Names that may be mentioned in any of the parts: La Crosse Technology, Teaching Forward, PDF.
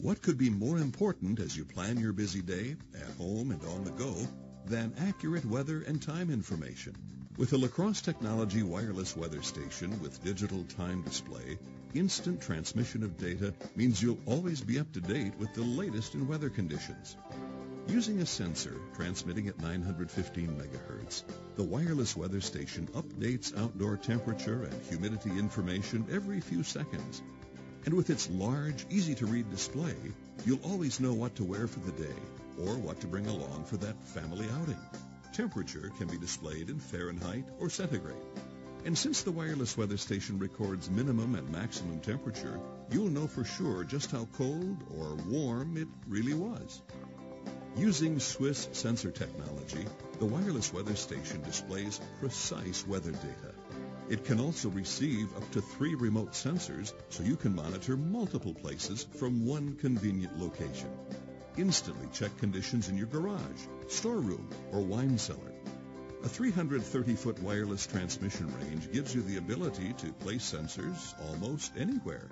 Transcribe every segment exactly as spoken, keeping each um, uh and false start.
What could be more important as you plan your busy day, at home and on the go, than accurate weather and time information? With the La Crosse Technology wireless weather station with digital time display, instant transmission of data means you'll always be up to date with the latest in weather conditions. Using a sensor transmitting at nine hundred fifteen megahertz, the wireless weather station updates outdoor temperature and humidity information every few seconds. And with its large, easy-to-read display, you'll always know what to wear for the day or what to bring along for that family outing. Temperature can be displayed in Fahrenheit or centigrade. And since the wireless weather station records minimum and maximum temperature, you'll know for sure just how cold or warm it really was. Using Swiss sensor technology, the wireless weather station displays precise weather data. It can also receive up to three remote sensors, so you can monitor multiple places from one convenient location. Instantly check conditions in your garage, storeroom, or wine cellar. A three hundred thirty foot wireless transmission range gives you the ability to place sensors almost anywhere.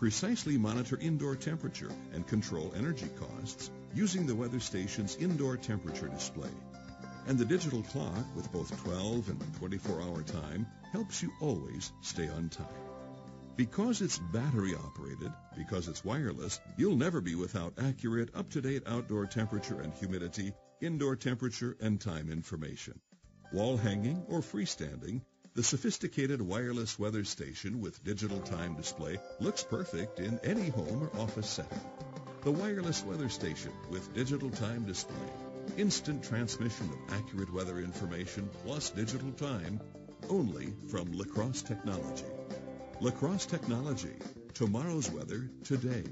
Precisely monitor indoor temperature and control energy costs using the weather station's indoor temperature display. And the digital clock, with both twelve and twenty-four hour time, helps you always stay on time. Because it's battery operated, because it's wireless, you'll never be without accurate, up-to-date outdoor temperature and humidity, indoor temperature and time information. Wall hanging or freestanding, the sophisticated wireless weather station with digital time display looks perfect in any home or office setting. The wireless weather station with digital time display, instant transmission of accurate weather information plus digital time, only from La Crosse Technology. La Crosse Technology, tomorrow's weather today.